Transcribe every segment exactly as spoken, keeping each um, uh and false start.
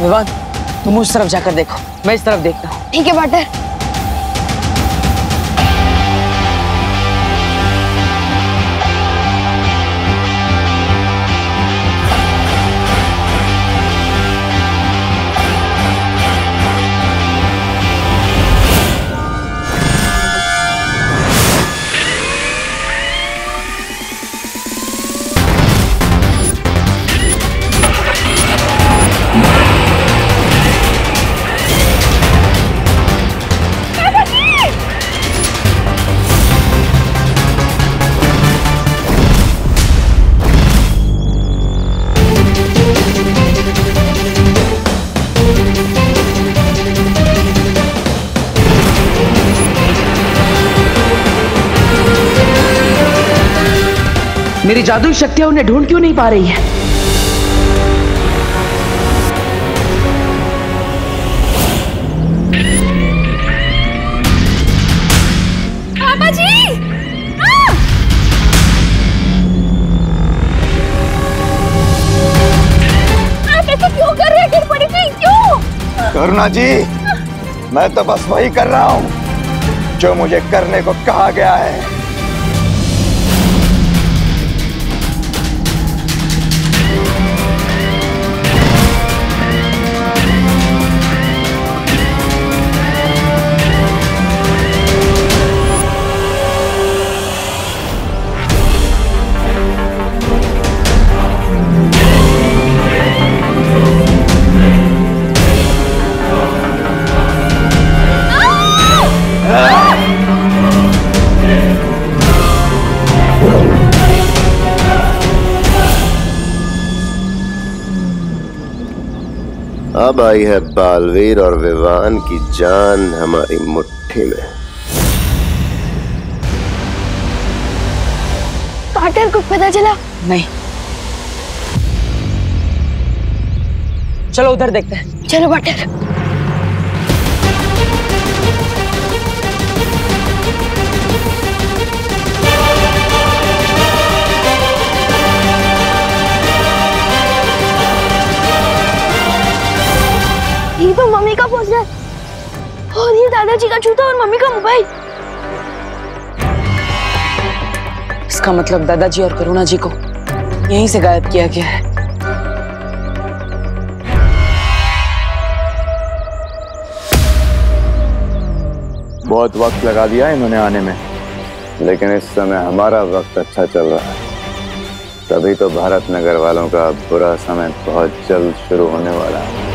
विवान, तुम उस तरफ जाकर देखो, मैं इस तरफ देखता हूँ। ठीक है पार्टनर। मेरी जादुई शक्तियां उन्हें ढूंढ क्यों नहीं पा रही है? आप ऐसा क्यों कर रहे हैं? गिरपरी जी क्यों? करुणा जी, मैं तो बस वही कर रहा हूँ जो मुझे करने को कहा गया है। अब आई है बालवीर और विवान की जान हमारी मुट्ठी में। पार्टनर को पता चला? नहीं। चलो उधर देखते हैं। चलो पार्टनर। तो मम्मी का पोस्टर और ये दादाजी का जूता और मम्मी का मोबाइल। इसका मतलब दादाजी और करुणा जी को यहीं से गायब किया गया है। बहुत वक्त लगा दिया इन्होंने आने में, लेकिन इस समय हमारा वक्त अच्छा चल रहा है। तभी तो भारत नगर वालों का बुरा समय बहुत जल्द शुरू होने वाला है।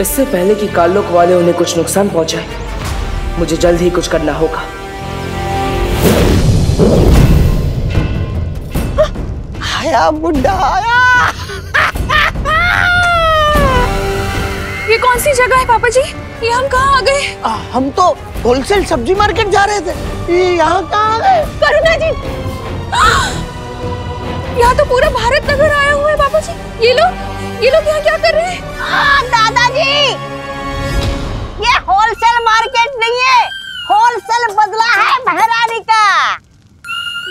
इससे पहले कि काल लोक वाले उन्हें कुछ नुकसान पहुंचाए, मुझे जल्द ही कुछ करना होगा। आया बुड्ढा आया। ये कौन सी जगह है पापा जी? ये हम कहाँ आ गए? हम तो होलसेल सब्जी मार्केट जा रहे थे, ये यहाँ कहाँ आ गए? करुणा जी, यहाँ तो पूरा भारत नगर आया हुआ है पापा जी। ये लोग ये लोग यहाँ क्या कर रहे हैं? दादाजी, ये होलसेल मार्केट नहीं है, होलसेल बदला है महारानी का।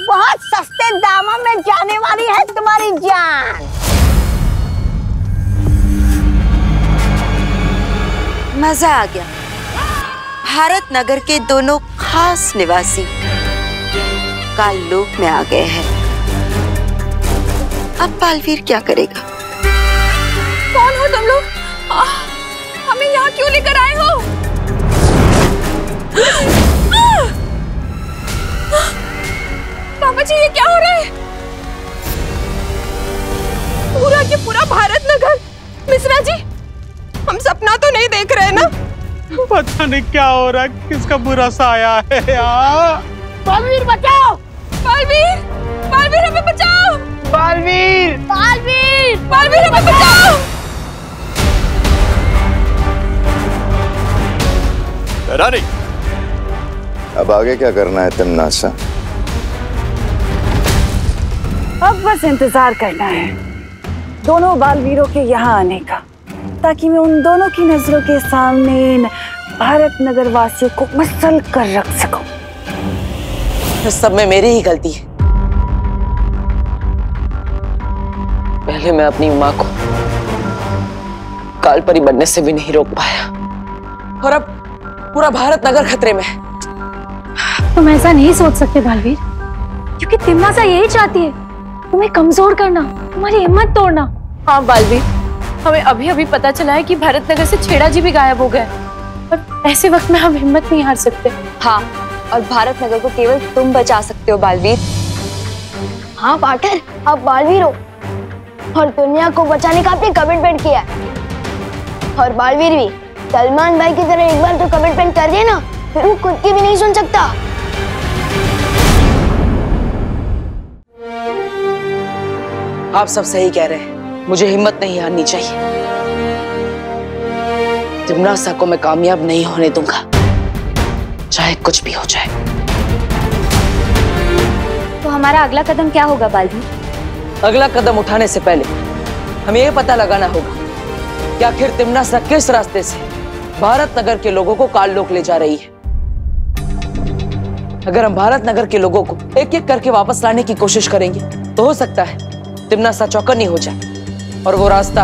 बहुत सस्ते दामों में जाने वाली है तुम्हारी जान। मजा आ गया। भारत नगर के दोनों खास निवासी काल लोक में आ गए हैं। अब बालवीर क्या करेगा? कौन हो तुम लोग? आ, हमें यहाँ क्यों लेकर आए हो? पापा जी, ये क्या हो रहा है? पूरा ये पूरा भारत नगर। मिश्रा जी, हम सपना तो नहीं देख रहे ना? पता नहीं क्या हो रहा है, किसका बुरा साया है यार। बालवीर बचाओ! बालवीर, बालवीर हमें बचाओ! बालवीर, बालवीर, बालवीर हमें बचाओ! रानी, अब आगे क्या करना है तिमनासा? अब बस इंतजार करना है दोनों बालवीरों के यहाँ आने का, ताकि मैं उन दोनों की नजरों के सामने इन भारत नगर वासियों को मसल कर रख सकूं। इस सब में मेरी ही गलती है। पहले मैं अपनी माँ को कालपरी बनने से भी नहीं रोक पाया और अब पूरा भारत नगर खतरे में है। तुम ऐसा नहीं सोच सकते बालवीर, क्योंकि तिमनासा यही चाहती है तुम्हें कमजोर करना, तुम्हारी हिम्मत तोड़ना। हाँ बालवीर, हमें अभी अभी पता चला है कि भारत नगर से छेड़ा जी भी गायब हो गए, पर ऐसे वक्त में हम हिम्मत नहीं हार सकते। हाँ, और भारत नगर को केवल तुम बचा सकते हो बालवीर। हाँ पार्टनर, आप बालवीर हो और दुनिया को बचाने का आपने कमिटमेंट किया है। और बालवीर भी सलमान भाई की तरह एक बार तो कमिटमेंट कर दिया ना, फिर वो खुद की भी नहीं सुन सकता। आप सब सही कह रहे हैं, मुझे हिम्मत नहीं हारनी चाहिए। तिमनासा को मैं कामयाब नहीं होने दूंगा, चाहे कुछ भी हो जाए। तो हमारा अगला कदम क्या होगा बालवीर? अगला कदम उठाने से पहले हमें यह पता लगाना होगा कि आखिर तिमनासा किस रास्ते से भारत नगर के लोगों को काल लोक ले जा रही है। अगर हम भारत नगर के लोगों को एक एक करके वापस लाने की कोशिश करेंगे तो हो सकता है तिमनासा चौकन्नी हो जाए और वो रास्ता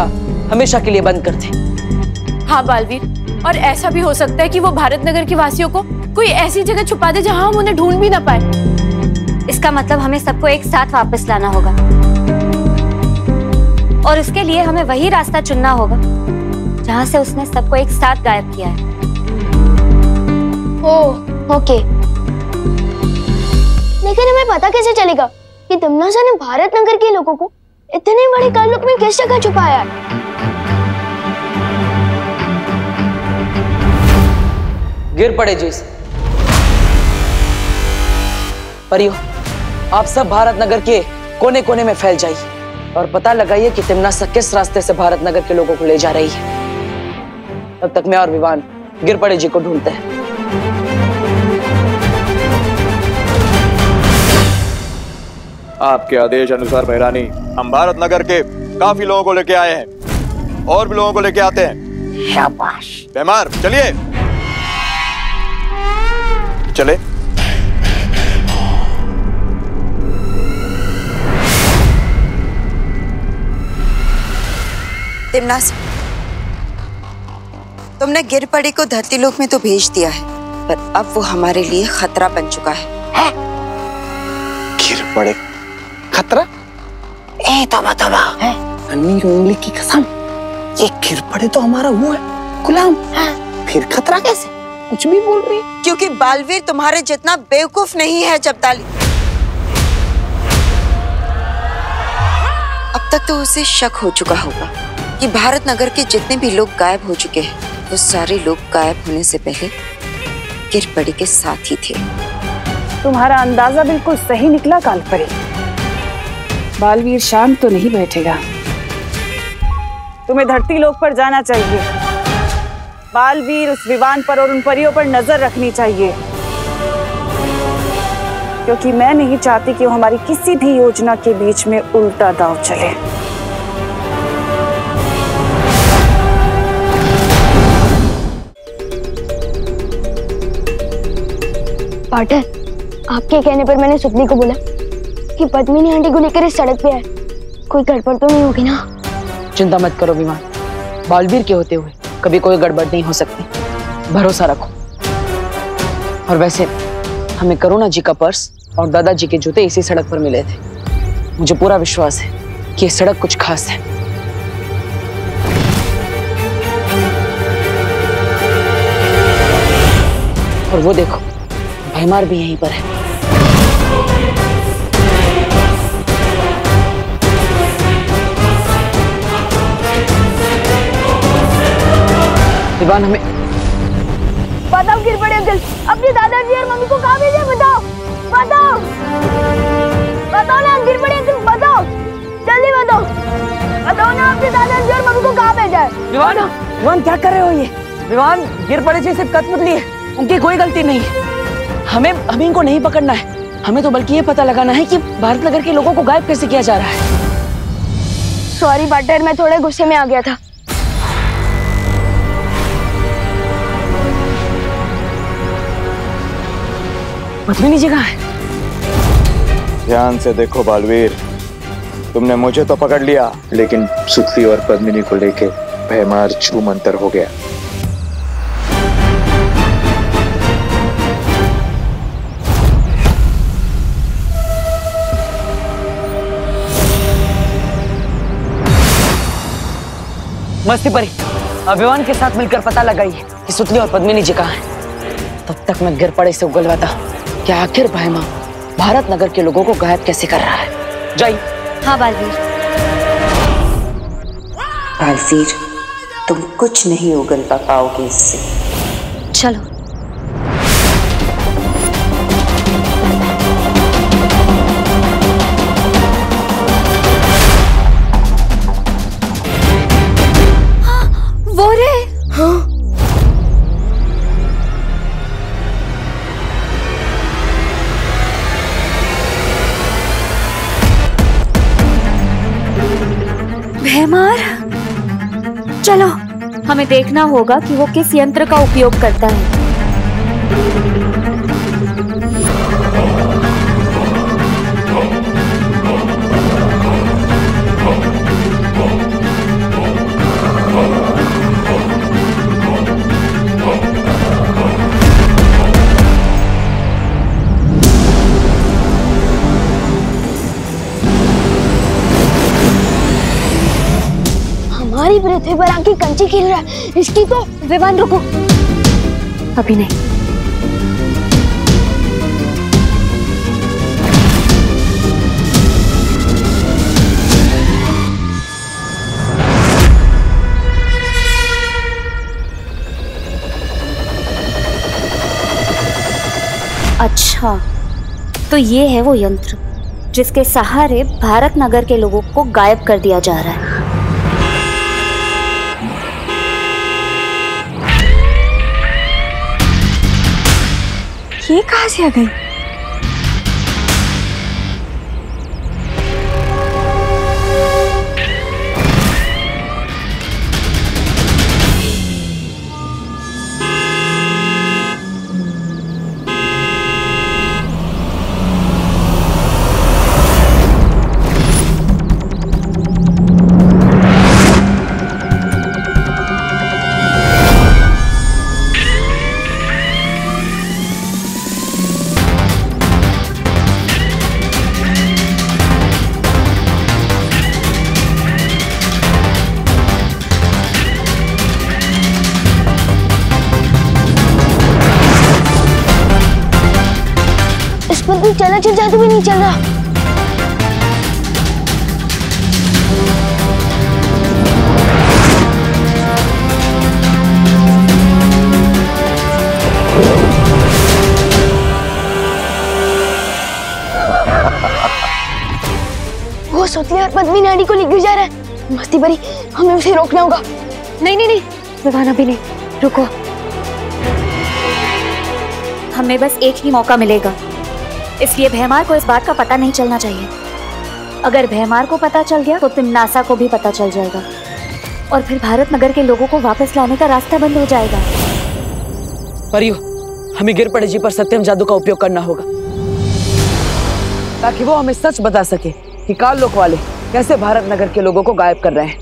हमेशा के लिए बंद कर दे। हाँ बालवीर, और ऐसा भी हो सकता है कि वो भारत नगर के वासियों को कोई ऐसी जगह छुपा दे जहां हम उन्हें ढूंढ भी ना पाए। इसका मतलब हमें सबको एक साथ वापस लाना होगा और उसके लिए हमें वही रास्ता चुनना होगा जहां से उसने सबको एक साथ गायब किया है। Oh, okay. लेकिन हमें पता कैसे चलेगा कि तिमनासा ने भारत नगर के लोगों को इतने बड़े काल लोक में किस जगह छुपाया है? गिर पड़े जी परियो, आप सब भारत नगर के कोने कोने में फैल जाइए और पता लगाइए कि तिमनासा किस रास्ते से भारत नगर के लोगों को ले जा रही है। तब तक मैं और विवान गिर पड़े जी को ढूंढते हैं। आपके आदेश अनुसार महारानी, हम भारत नगर के काफी लोगों को लेके आए हैं और भी लोगों को लेके आते हैं। शाबाश भैमार, चलिए चले। तिमनासा, तुमने गिरपड़ी को धरती लोक में तो भेज दिया है, पर अब वो हमारे लिए खतरा बन चुका है। है? गिरपड़ी खतरा? ए तबा तबा, है? अन्नी उंगली की कसम, ये गिरपड़ी तो हमारा वो है गुलाम, है? फिर खतरा कैसे? कुछ भी बोल रही, क्योंकि बालवीर तुम्हारे जितना बेवकूफ नहीं है जब्दाली। अब तक तो उसे शक हो चुका होगा कि भारत नगर के जितने भी लोग गायब हो चुके हैं वो सारे लोग गायब होने से पहले गिरपड़ी के साथ ही थे। तुम्हारा अंदाजा बिल्कुल सही निकला कालपरी। बालवीर शांत तो नहीं बैठेगा, तुम्हें धरती लोक पर जाना चाहिए। बालवीर उस विवान पर और उन परियों पर नजर रखनी चाहिए, क्योंकि मैं नहीं चाहती कि वो हमारी किसी भी योजना के बीच में उल्टा दांव चले। पार्टनर, आपके कहने पर मैंने सुपली को बोला कि पद्मिनी आंटी को लेकर इस सड़क पे है, कोई गड़बड़ तो नहीं होगी ना? चिंता मत करो विवान, बालवीर के होते हुए कभी कोई गड़बड़ नहीं हो सकती, भरोसा रखो। और वैसे हमें करुणा जी का पर्स और दादाजी के जूते इसी सड़क पर मिले थे, मुझे पूरा विश्वास है कि ये सड़क कुछ खास है। और वो देखो, भैमार भी यहीं पर है। हमें बताओ गिरपड़ी अंकल, अपने दादाजी और मम्मी को कहाँ भेजा? बताओ बताओ बताओ ना गिरपड़ी अंकल, बताओ जल्दी बताओ बताओ ना अपने दादाजी और मम्मी को कहाँ भेजा? विवान, विवान क्या कर रहे हो ये? विवान, गिरपड़ी जी सिर्फ कठपुतली है, उनकी कोई गलती नहीं है। हमें हमें इनको नहीं पकड़ना है, हमें तो बल्कि ये पता लगाना है कि भारत नगर के लोगों को गायब कैसे किया जा रहा है। सॉरी पार्टनर, मैं थोड़े गुस्से में आ गया था। पद्मिनी जी कहाँ है? ध्यान से देखो बालवीर, तुमने मुझे तो पकड़ लिया, लेकिन सुखी और पद्मिनी को लेके भयमार छूमंतर हो गया। मस्तीपरी अभिमान के साथ मिलकर पता लगाइए कि सुतली और पद्मिनी जी कहाँ हैं। तब तक मैं गिर पड़े से उगलवाता कि आखिर भयमा भारत नगर के लोगों को गायब कैसे कर रहा है। जाइए। हाँ बालवीर। बालवीर, तुम कुछ नहीं उगलवा पाओगे इससे। चलो। चलो हमें देखना होगा कि वो किस यंत्र का उपयोग करता है। पृथ्वी पर आके कंचे खेल रहा है, इसकी तो विवान रुको। अभी नहीं। अच्छा, तो ये है वो यंत्र जिसके सहारे भारत नगर के लोगों को गायब कर दिया जा रहा है। ये कहाँ से आ गई? चला चल जादू भी नहीं चल रहा। वो सुतली और पद्मिनी नाड़ी को लेकर जा रहा है। मस्तीपरी, हमें उसे रोकना होगा। नहीं नहीं नहीं, विवाना भी नहीं, रुको। हमें बस एक ही मौका मिलेगा, इसलिए भयमार को इस बात का पता नहीं चलना चाहिए। अगर भयमार को पता चल गया तो तिमनासा को भी पता चल जाएगा और फिर भारत नगर के लोगों को वापस लाने का रास्ता बंद हो जाएगा। परियो, हमें गिरपड़े जी पर सत्यम जादू का उपयोग करना होगा ताकि वो हमें सच बता सके कि काल लोक वाले कैसे भारत नगर के लोगों को गायब कर रहे हैं।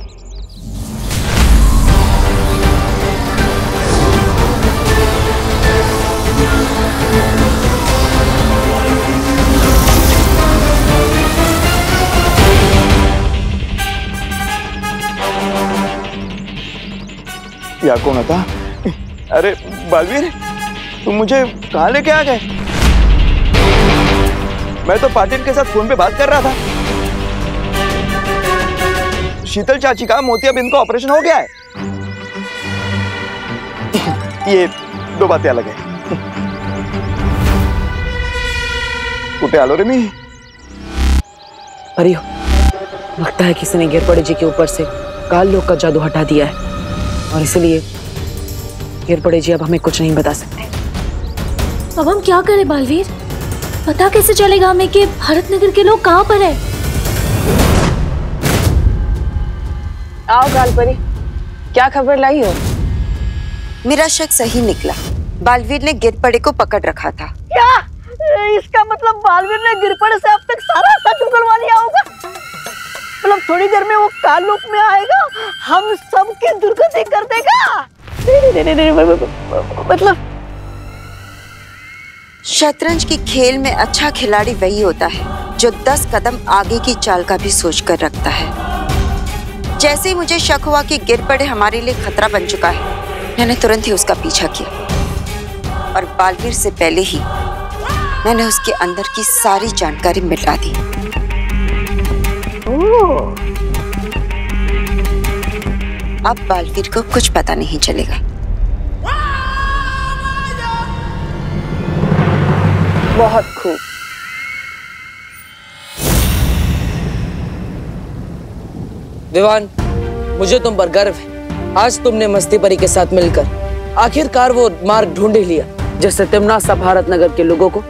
या कौन था? अरे बालवीर, तुम मुझे कहाँ लेके आ गए? मैं तो पाटिल के साथ फोन पे बात कर रहा था। शीतल चाची का मोतियाबिंद का ऑपरेशन हो गया है। ये दो बातें अलग है। कुटे आलो रे मी। अरे लगता है किसी ने गिरपड़े जी के ऊपर से काल लोक का जादू हटा दिया है और इसलिए गिरपड़े जी अब हमें कुछ नहीं बता सकते। अब हम क्या करें बालवीर? पता कैसे चलेगा हमें कि भारत नगर के लोग कहाँ पर है? आओ गालपरी, क्या खबर लाई हो? मेरा शक सही निकला, बालवीर ने गिरपड़े को पकड़ रखा था। क्या? इसका मतलब बालवीर ने गिरपड़ से अब तक सारा सच उगलवा लिया होगा। मतलब थोड़ी देर में वो काल लोक में आएगा, हम सबकी दुर्गति कर देगा। नहीं नहीं नहीं मतलब शतरंज के खेल में अच्छा खिलाड़ी वही होता है जो दस कदम आगे की चाल का भी सोच कर रखता है। जैसे ही मुझे शक हुआ कि गिरपड़ हमारे लिए खतरा बन चुका है, मैंने तुरंत ही उसका पीछा किया और बालवीर से पहले ही मैंने उसके अंदर की सारी जानकारी मिला दी। अब बालवीर को कुछ पता नहीं चलेगा। बहुत खूब। विवान, मुझे तुम पर गर्व है। आज तुमने मस्तीपरी के साथ मिलकर आखिरकार वो मार्ग ढूंढ लिया जिससे तिमनासा भारत नगर के लोगों को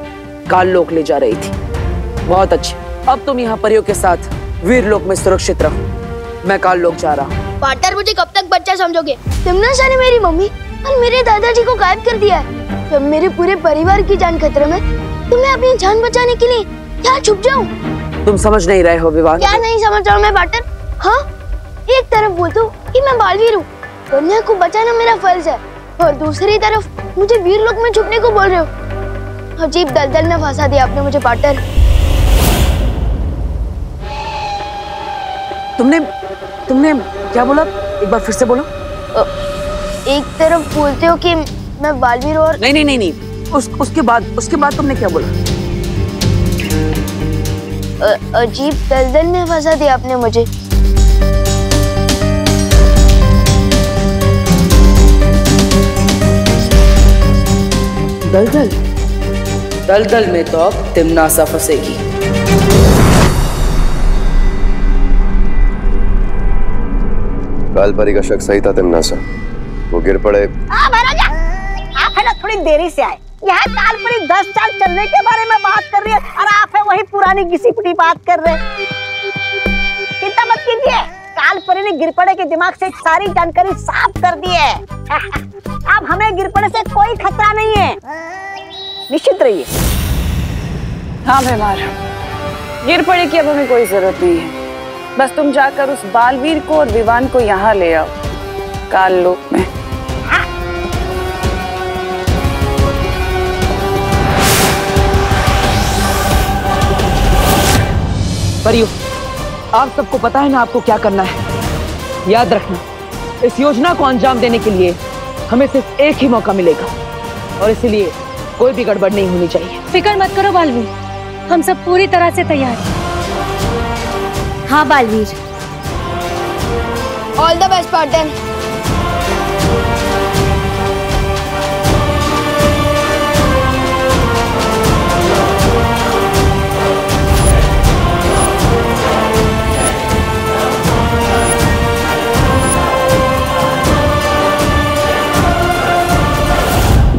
काल लोक ले जा रही थी। बहुत अच्छे। अब तुम यहाँ परियों के साथ वीर लोक में सुरक्षित रहो। मैं काल लोक जा रहा हूँ। पार्टनर, मुझे कब तक बच्चा समझोगे? तिमनासा ने मेरी मम्मी और मेरे दादाजी को गायब कर दिया है। जब मेरे पूरे परिवार की जान खतरे में, तो मैं अपनी जान बचाने के लिए यहाँ छुप जाऊँ? तुम समझ नहीं रहे हो विवान। क्या नहीं समझ रहा हूँ मैं पार्टनर? हाँ, एक तरफ बोलते हो कि मैं बालवीर हूँ, दुनिया को बचाना मेरा फर्ज है, और दूसरी तरफ मुझे वीर लोक में छुपने को बोल रहे हो। अजीब दलदल में फंसा दिया आपने मुझे पार्टनर। तुमने तुमने क्या बोला? एक बार फिर से बोलो। एक तरफ बोलते हो कि मैं बालवीर और नहीं नहीं नहीं नहीं उस उसके बाद उसके बाद तुमने क्या बोला? अ, अजीब दलदल में फंसा दिया आपने मुझे। दलदल दलदल में तो अब तिमनासा फंसेगी। कालपरी का शक सही था तिमनासा, वो गिर पड़े। आप है ना थोड़ी देरी से आए। यहाँ कालपरी दस साल चलने के बारे में बात कर रही है और आप है वही पुरानी घिसी पिटी बात कर रहे हैं। चिंता मत कीजिए, कालपरी ने गिरपड़े के दिमाग से सारी जानकारी साफ कर दी है। अब हमें गिरपड़े से कोई खतरा नहीं है, निश्चित रहिए। हाँ भैमार, गिरपड़े की अब हमें कोई जरूरत नहीं है। बस तुम जाकर उस बालवीर को और विवान को यहाँ ले आओ काल लोक में। हाँ। परियो, आप सबको पता है ना आपको क्या करना है। याद रखना, इस योजना को अंजाम देने के लिए हमें सिर्फ एक ही मौका मिलेगा और इसलिए कोई भी गड़बड़ नहीं होनी चाहिए। फिक्र मत करो बालवीर, हम सब पूरी तरह से तैयार हैं। हाँ Baalveer, all the best partner.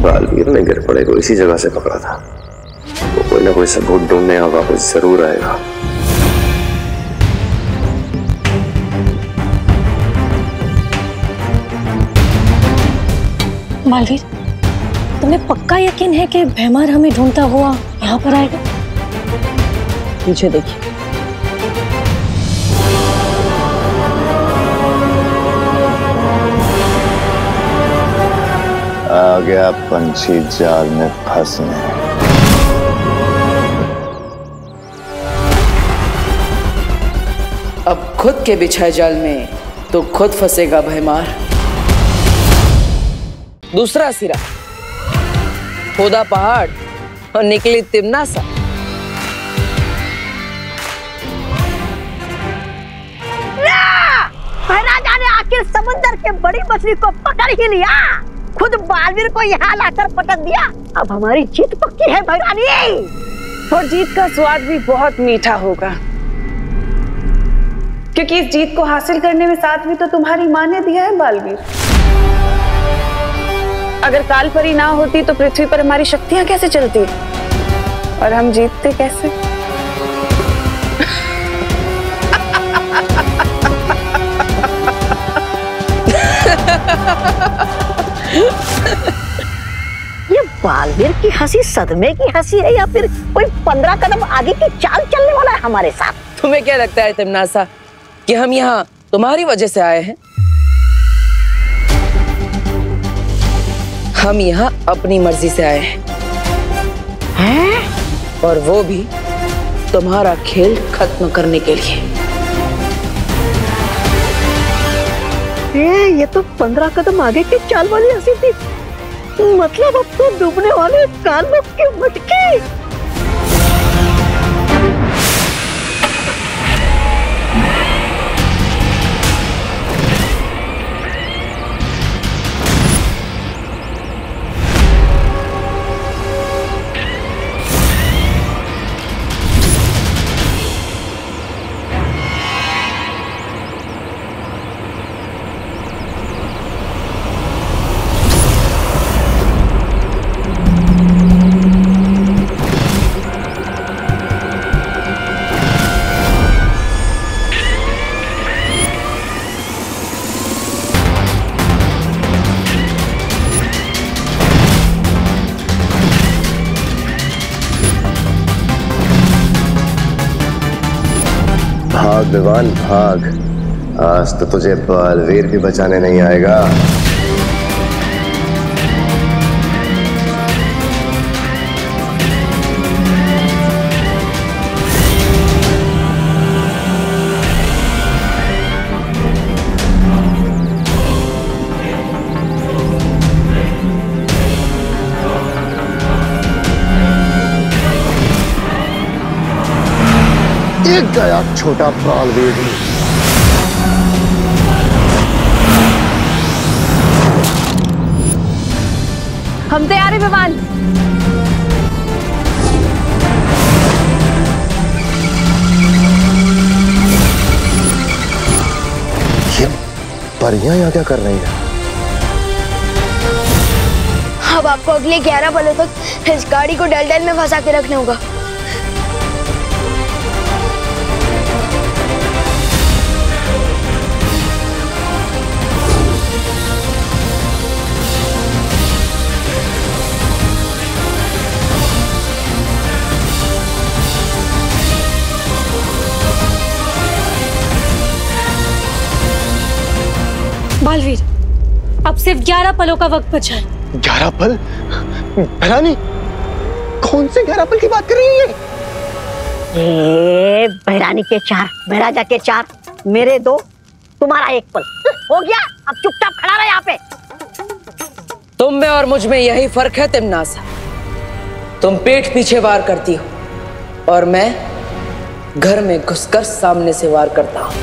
Baalveer ने गिरपड़े को इसी जगह से पकड़ा था। वो कोई ना कोई सबूत ढूंढने वापस जरूर आएगा। बालवीर, तुम्हें पक्का यकीन है कि भैमार हमें ढूंढता हुआ यहाँ पर आएगा? पीछे देखिए। आ गया पंछी जाल में फंसने। अब खुद के बिछाए जाल में तो खुद फंसेगा भैमार। दूसरा सिरा खोदा पहाड़ और निकली तिमनासा। महाराजा ने आखिर समुद्र के बड़ी मछली को पकड़ ही लिया, खुद बालवीर को यहाँ लाकर पटक दिया। अब हमारी जीत पक्की है भैरानी, और जीत का स्वाद भी बहुत मीठा होगा, क्योंकि इस जीत को हासिल करने में साथ भी तो तुम्हारी माँ ने दिया है बालवीर। अगर कालपरी ना होती तो पृथ्वी पर हमारी शक्तियां कैसे चलती और हम जीतते कैसे? ये बालवीर की हंसी सदमे की हंसी है या फिर कोई पंद्रह कदम आगे की चाल चलने वाला है हमारे साथ? तुम्हें क्या लगता है तिमनासा कि हम यहाँ तुम्हारी वजह से आए हैं? हम यहाँ अपनी मर्जी से आए हैं है? और वो भी तुम्हारा खेल खत्म करने के लिए। ये, ये तो पंद्रह कदम आगे की चाल वाली हंसी थी। मतलब अब तो डूबने वाले काल लोक के मटके। विवान भाग, आज तो तुझे बालवीर भी बचाने नहीं आएगा। गया छोटा बालवीर। हम तैयार हैं विवान। ये परियां यहाँ क्या कर रही है? अब आपको अगले ग्यारह पलों तक इस गाड़ी को डलडल में फंसा के रखना होगा। बालवीर, अब सिर्फ ग्यारह पलों का वक्त बचा है। ग्यारह पल? भरानी, कौन से ग्यारह पल की बात कर रही है? ए, भरानी के चार, भराजा के चार, मेरे दो, तुम्हारा एक पल। हो गया, अब चुपचाप खड़ा रहे यहाँ पे। तुम में और मुझ में यही फर्क है तिमनासा। तुम पेट पीछे वार करती हो और मैं घर में घुसकर सामने से वार करता हूँ।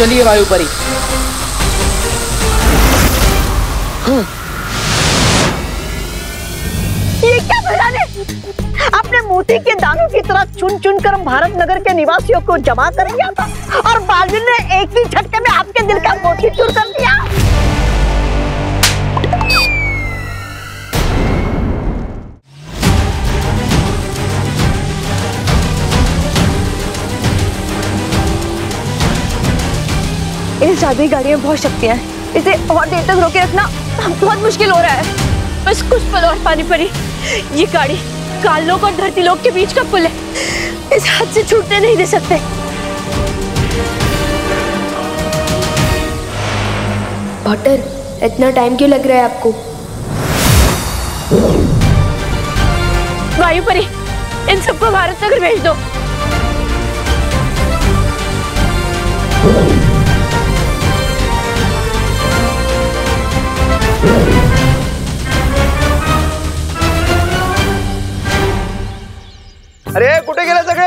चलिए वायु परी। हाँ। ये क्या भयाने? अपने मोती के दानों की तरह चुन चुन कर भारत नगर के निवासियों को जमा कर गया था और बालवीर ने एक ही झटके में आपके दिल का मोती चूर कर दिया। इस जादुई गाड़ी में बहुत शक्तियां हैं। इसे और देर तक रोके रखना बहुत मुश्किल हो रहा है। बस कुछ पल और पानी परी, ये गाड़ी काल लोक और धरती लोक के बीच का पुल है। इस हाथ से छूटने नहीं दे सकते। डॉक्टर, इतना टाइम क्यों लग रहा है आपको? वायु परी, इन सबको भारत नगर भेज दो। अरे कुठे गेले सगळे?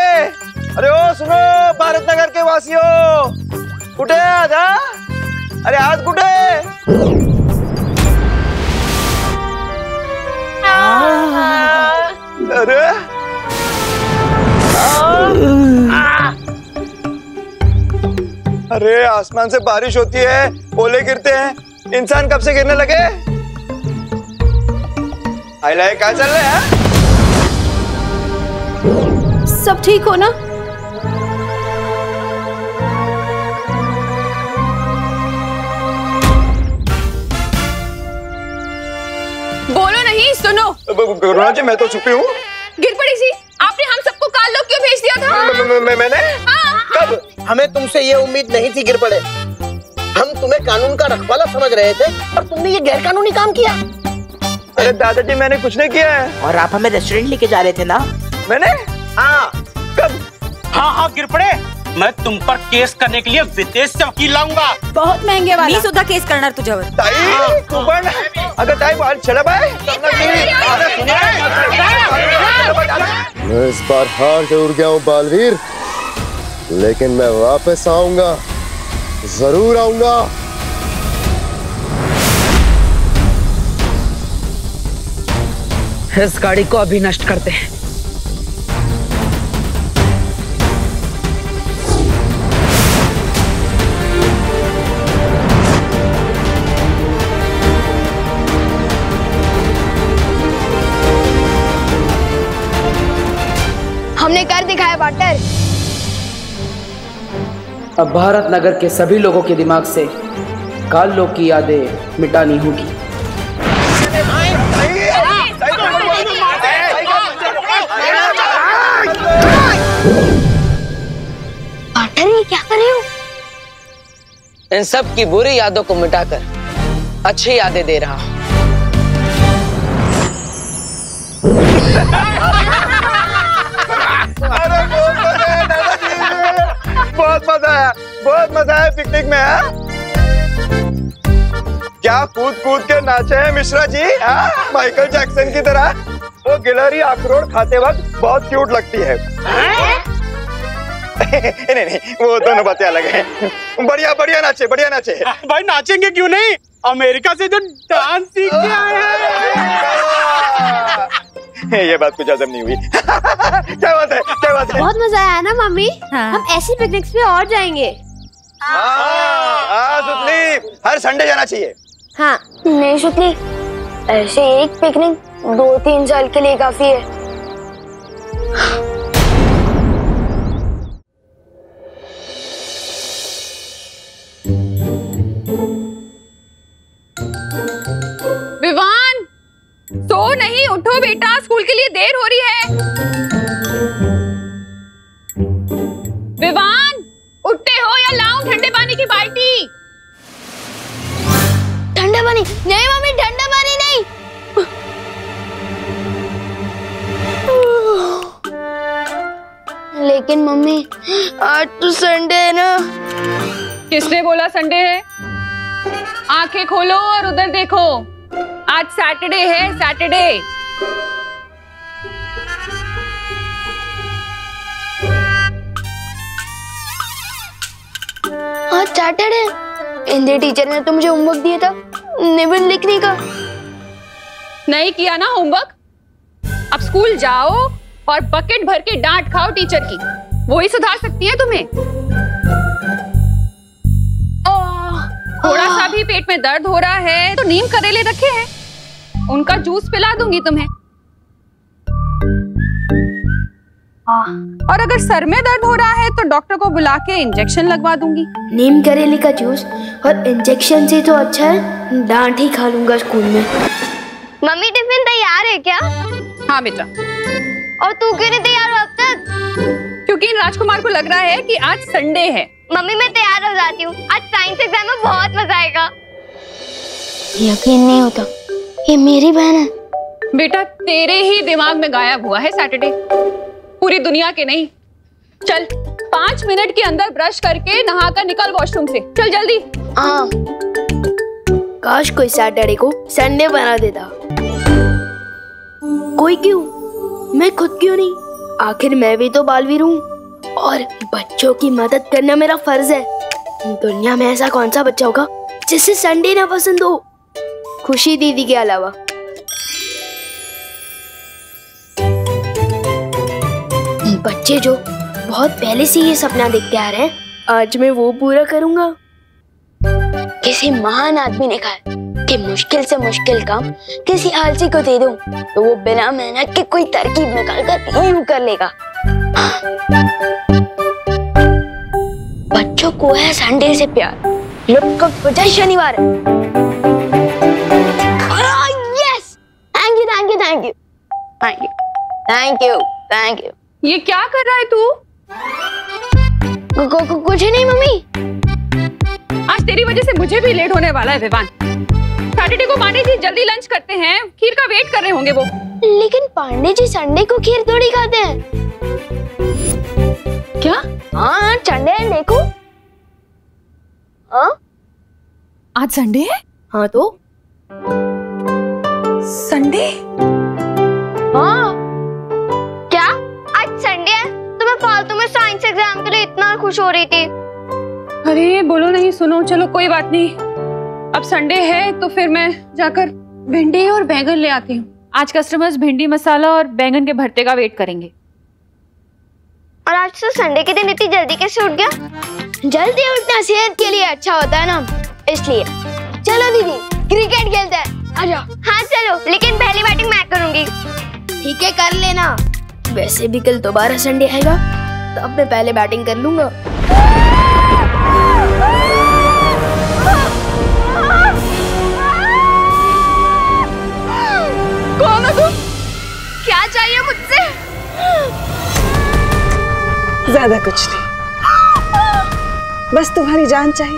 अरे ओ सुनो भारत नगर के वासियो, कुठे आज? अरे आज कुठे? अरे अरे आसमान से बारिश होती है, ओले गिरते हैं, इंसान कब से गिरने लगे? आइलाए क्या चल रहा है? सब ठीक हो ना? बोलो नहीं, सुनो। करुणा जी मैं तो छुपी हूँ। गिर पड़ी सी, आपने हम सबको काल लोक क्यों भेज दिया था? मैं मैंने कब? हमें तुमसे ये उम्मीद नहीं थी गिर पड़े। हम तुम्हें कानून का रखवाला समझ रहे थे और तुमने ये गैर कानूनी काम किया। अरे दादाजी मैंने कुछ नहीं किया है। और आप हमें रेस्टोरेंट लेके जा रहे थे ना? मैंने? हाँ। कब? हाँ हाँ गिर पड़े, मैं तुम पर केस करने के लिए विदेश से वकील लाऊंगा, बहुत महंगे वाला। सुधा केस करना तुझे ताई कुबन अगर ताई बाहर चला भाई। मैं इस बार हार के उड़ गया हूँ बालवीर, लेकिन मैं वापस आऊंगा, जरूर आऊंगा। इस गाड़ी को अभी नष्ट करते हैं। हमने कर दिखाया वाटर। अब भारत नगर के सभी लोगों के दिमाग से काल लोक की यादें मिटानी होगी। वाटर ये क्या कर रहे हो? इन सब की बुरी यादों को मिटाकर अच्छी यादें दे रहा हूँ। बहुत मजा आया, बहुत मजा आया पिकनिक में। है क्या कूद कूद के नाचे हैं मिश्रा जी, माइकल जैक्सन की तरह। वो गिलहरी अखरोट खाते वक्त बहुत क्यूट लगती है। नहीं नहीं वो दोनों बातें अलग हैं। बढ़िया बढ़िया नाचे, बढ़िया नाचे भाई। नाचेंगे क्यों नहीं, अमेरिका से जो डांस सीख के आए हैं। ये बात कुछ आजम नहीं हुई। क्या बात है, क्या बात है। बहुत मजा आया ना मम्मी। हाँ। हम ऐसी पिकनिक्स पे और जाएंगे। हाँ। हाँ। सुतली हर संडे जाना चाहिए। हाँ नहीं सुतली, ऐसे एक पिकनिक दो तीन साल के लिए काफी है। विवान सो नहीं, उठो बेटा, स्कूल के लिए देर हो रही है। विवान उठते हो या लाऊं ठंडे पानी की बाल्टी? ठंडा पानी नहीं मम्मी, ठंडा पानी नहीं। लेकिन मम्मी आज तो संडे है ना। किसने बोला संडे है? आंखें खोलो और उधर देखो, आज सैटरडे है। सैटरडे आज सैटरडे। हिंदी टीचर ने तो मुझे होमवर्क दिया था निबंध लिखने का। नहीं किया ना होमवर्क? अब स्कूल जाओ और बकेट भर के डांट खाओ टीचर की, वो ही सुधार सकती है तुम्हें। थोड़ा सा भी पेट में दर्द हो रहा है तो नीम करेले रखे हैं, उनका जूस पिला दूंगी तुम्हें। और अगर सर में दर्द हो रहा है तो डॉक्टर को बुला के इंजेक्शन लगवा दूंगी। नीम करेले का जूस और इंजेक्शन से तो अच्छा है डांट ही खा लूंगा स्कूल में। मम्मी टिफिन तैयार है क्या? हाँ बेटा। और तू क्यों नहीं तैयार हो अब तक? क्योंकि राजकुमार को लग रहा है कि आज संडे है। मम्मी मैं तैयार हो जाती हूँ, आज साइंस एग्जाम में बहुत मजा आएगा। यकीन नहीं होता ये मेरी बहन है। बेटा तेरे ही दिमाग में गायब हुआ है सैटरडे, पूरी दुनिया के नहीं। चल पाँच मिनट के अंदर ब्रश करके नहा कर निकल वॉशरूम से, चल जल्दी। हाँ काश कोई सैटरडे को संडे बना देता। कोई क्यों, मैं खुद क्यों नहीं? आखिर मैं भी तो बालवीर हूँ और बच्चों की मदद करना मेरा फर्ज है। दुनिया में ऐसा कौन सा बच्चा होगा जिसे संडे ना पसंद हो, खुशी दीदी के अलावा। बच्चे जो बहुत पहले से ये सपना देखते आ रहे हैं, आज मैं वो पूरा करूंगा। किसी महान आदमी ने कहा कि मुश्किल से मुश्किल काम किसी आलसी को दे दूं तो वो बिना मेहनत के कोई तरकीब निकालकर यूं कर लेगा। बच्चों को है संडे से प्यार, लोग को वजह शनिवार है। Thank you, thank you, thank you, thank you. ये क्या कर रहा है तू? कुछ नहीं मम्मी। आज तेरी वजह से मुझे भी लेट होने वाला है विवान। सैटरडे को पांडे जी जल्दी लंच करते हैं, खीर का वेट कर रहे होंगे वो। लेकिन पांडे जी संडे को खीर थोड़ी खाते हैं। क्या? हाँ, संडे है देखो। हाँ? आज संडे है? हाँ तो। संडे? हाँ। क्या आज संडे है? तो मैं फालतू में साइंस एग्जाम के लिए इतना खुश हो रही थी। अरे बोलो नहीं, सुनो, चलो कोई बात नहीं। अब संडे है तो फिर मैं जाकर भिंडी और बैंगन ले आती हूँ। आज कस्टमर्स भिंडी मसाला और बैंगन के भरते का वेट करेंगे। और आज तो संडे के दिन इतनी जल्दी कैसे उठ गया? जल्दी उठना सेहत के लिए अच्छा होता है ना, इसलिए। चलो दीदी क्रिकेट खेलते हैं। अच्छा हाँ चलो, लेकिन पहली बैटिंग मैं करूंगी। ठीक है कर लेना। वैसे भी कल दोबारा संडे आएगा तब मैं पहले बैटिंग कर लूंगा। कौन हो तुम? क्या चाहिए मुझसे? ज्यादा कुछ नहीं, बस तुम्हारी जान चाहिए।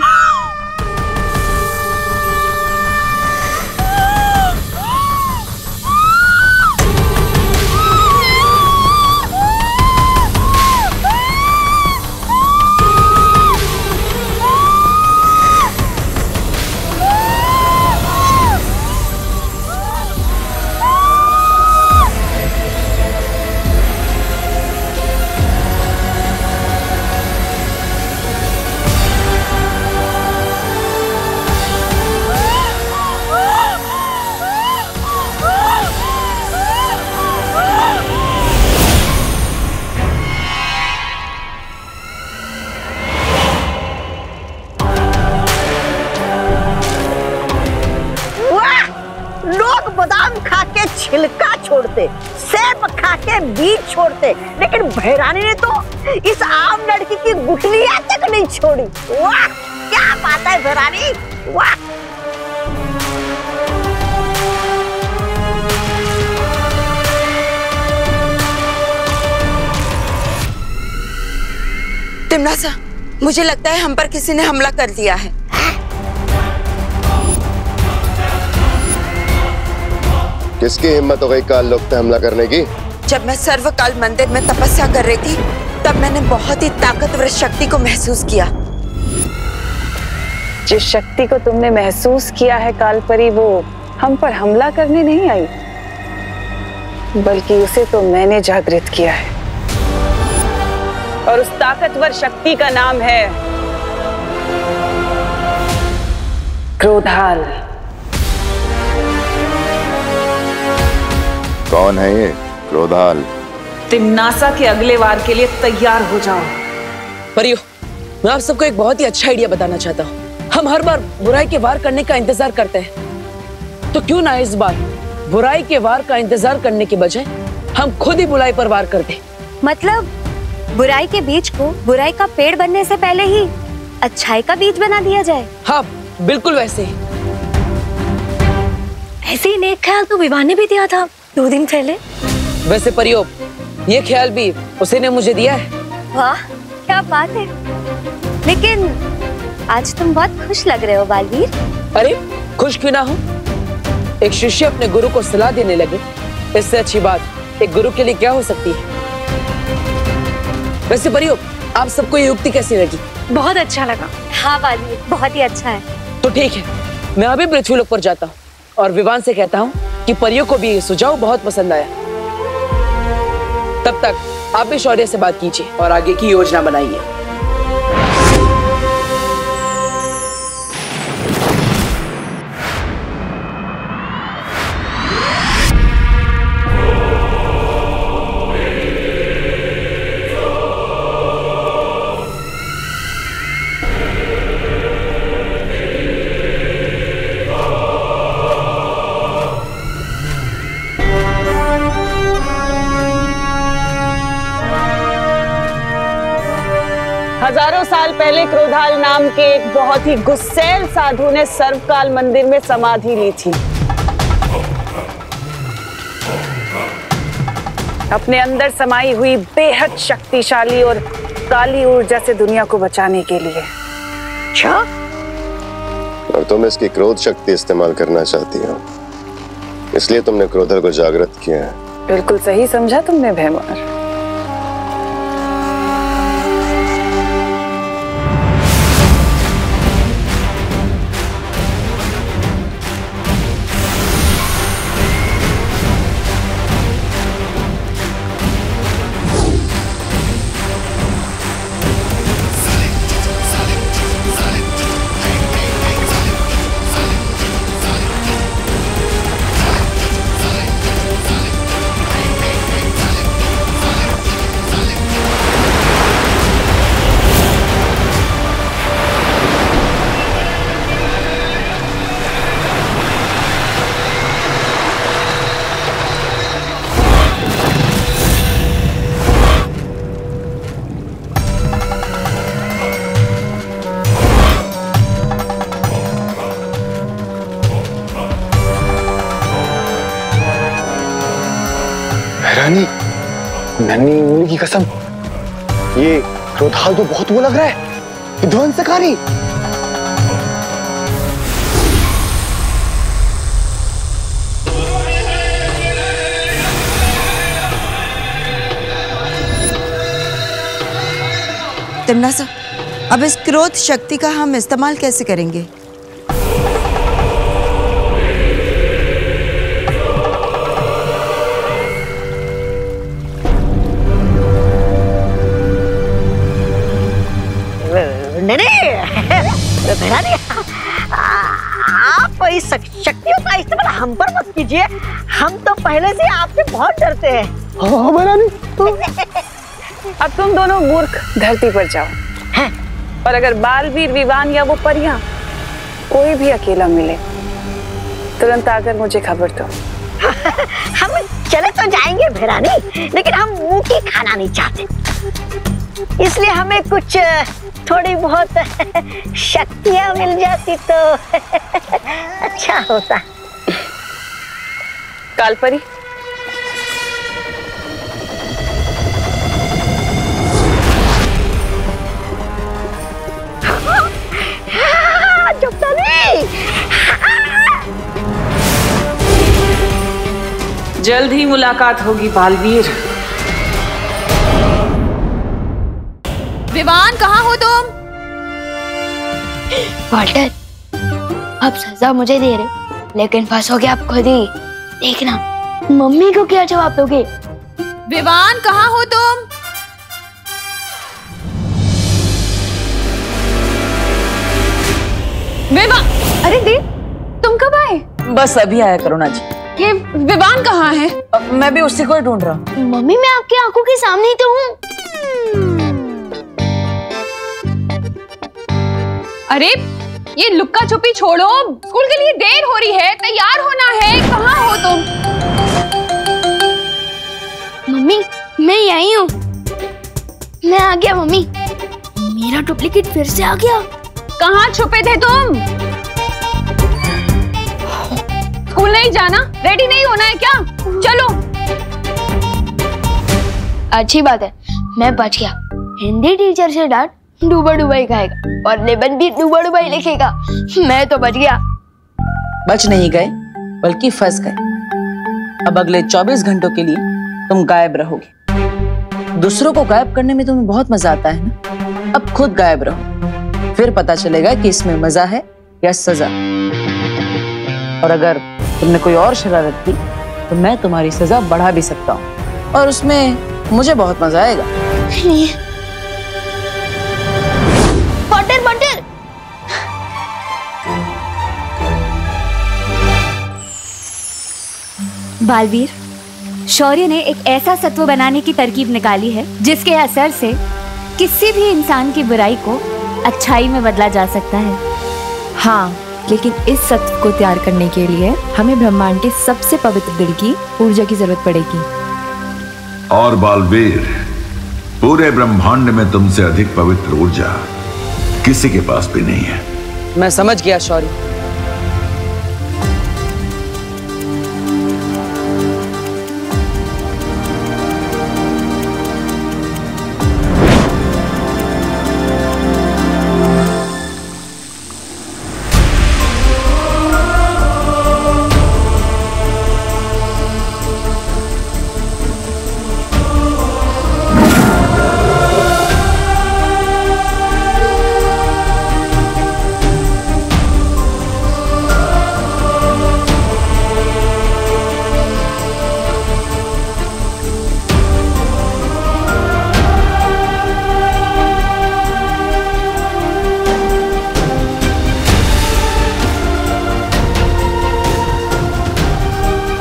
छिलका छोड़ते, सेब खा के बीज छोड़ते, लेकिन भैरानी ने तो इस आम लड़की की गुठलियां तक नहीं छोड़ी। वाह क्या बात है भैरानी, वाह। तिमनासा, मुझे लगता है हम पर किसी ने हमला कर दिया है। किसकी हिम्मत हो गई काल लोक पे हमला करने की? जब मैं सर्वकाल मंदिर में तपस्या कर रही थी तब मैंने बहुत ही ताकतवर शक्ति को महसूस किया। जिस शक्ति को तुमने महसूस किया है कालपरी, वो हम पर हमला करने नहीं आई, बल्कि उसे तो मैंने जागृत किया है। और उस ताकतवर शक्ति का नाम है क्रोधाल। कौन है ये क्रोधाल? तिमनासा के अगले वार के लिए तैयार हो जाओ। परियो, मैं आप सबको एक बहुत ही अच्छा आइडिया बताना चाहता हूँ। हम हर बार बुराई के वार करने का इंतजार करते हैं, तो क्यों ना इस बार बुराई के वार का इंतजार करने के बजाय हम खुद ही बुराई पर वार कर दें। मतलब बुराई के बीज को बुराई का पेड़ बनने से पहले ही अच्छाई का बीज बना दिया जाए। हाँ बिल्कुल वैसे ही। ऐसे ही नेक ख्याल तो विवान ने भी दिया था दो दिन पहले। वैसे परियो, ये ख्याल भी उसी ने मुझे दिया है। वाह क्या बात है, लेकिन आज तुम बहुत खुश लग रहे हो बालवीर। अरे खुश क्यों ना हो, एक शिष्य अपने गुरु को सलाह देने लगे, इससे अच्छी बात एक गुरु के लिए क्या हो सकती है। वैसे परियो, आप सबको ये युक्ति कैसी लगी? बहुत अच्छा लगा। हाँ बालवीर बहुत ही अच्छा है। तो ठीक है, मैं अभी पृथ्वी लोक पर जाता हूँ और विवान से कहता हूँ कि परियों को भी ये सुझाव बहुत पसंद आया। तब तक आप भी शौर्य से बात कीजिए और आगे की योजना बनाइए। हजारों साल पहले क्रोधाल नाम के एक बहुत ही गुस्सैल साधु ने सर्वकाल मंदिर में समाधि ली थी। अपने अंदर समाई हुई बेहद शक्तिशाली और काली ऊर्जा से दुनिया को बचाने के लिए। अच्छा, और तुम इसकी क्रोध शक्ति इस्तेमाल करना चाहती हो, इसलिए तुमने क्रोधाल को जागृत किया है। बिल्कुल सही समझा तुमने भैमार। की कसम, ये क्रोधाल तो बहुत वो लग रहा है, विध्वंसकारी। तिमनासा, अब इस क्रोध शक्ति का हम इस्तेमाल कैसे करेंगे? आप इस शक्तियों का इस्तेमाल हम पर मत कीजिए, हम तो पहले से आपसे बहुत डरते हैं। अब तुम दोनों मूर्ख धरती पर जाओ हैं, और अगर बालवीर, विवान या वो परियां कोई भी अकेला मिले, तुरंत आकर मुझे खबर दो। हम चले तो जाएंगे भेरानी, लेकिन हम मुंह की खाना नहीं चाहते, इसलिए हमें कुछ थोड़ी बहुत शक्तियां मिल जाती तो अच्छा होता। कालपरी, जल्द ही मुलाकात होगी बालवीर। विवान, कहाँ हो तुम? वाल्टर, आप सजा मुझे दे रहे, लेकिन फंसोगे आप खुद ही। देखना मम्मी को क्या जवाब दोगे। विवान, कहाँ हो तुम? विवान, अरे दी, तुम कब आए? बस अभी आया करुणा जी। ये विवान कहाँ है? अब मैं भी उसी को ढूंढ रहा हूँ। मम्मी, मैं आपकी आंखों के सामने ही तो हूँ। अरे, ये लुक्का छुपी छोड़ो, स्कूल के लिए देर हो रही है, तैयार होना है। कहाँ हो तुम? मम्मी, मैं यहीं हूँ। मैं आ गया मम्मी, मेरा डुप्लीकेट फिर से आ गया। कहाँ छुपे थे तुम? स्कूल नहीं जाना, रेडी नहीं होना है क्या? चलो। अच्छी बात है, मैं बच गया। हिंदी टीचर से डांट डूबा डूबा ही खाएगा, और लेबन भी डूबा डूबा ही लिखेगा। मैं तो बच गया। बच नहीं गए, बल्कि फंस गए। अब अगले चौबीस घंटों के लिए तुम गायब रहोगे। दूसरों को गायब करने में तुम्हें बहुत मजा आता है ना, अब खुद गायब रहो, फिर पता चलेगा कि इसमें मजा है या सजा। और अगर तुमने कोई और शरारत की तो मैं तुम्हारी सजा बढ़ा भी सकता हूँ, और उसमें मुझे बहुत मजा आएगा। बालवीर, शौर्य ने एक ऐसा सत्व बनाने की तरकीब निकाली है जिसके असर से किसी भी इंसान की बुराई को अच्छाई में बदला जा सकता है। हाँ, लेकिन इस सत्व को तैयार करने के लिए हमें ब्रह्मांड के सबसे पवित्र दिल की ऊर्जा की जरूरत पड़ेगी। और बालवीर, पूरे ब्रह्मांड में तुमसे अधिक पवित्र ऊर्जा किसी के पास भी नहीं है। मैं समझ गया शौरी।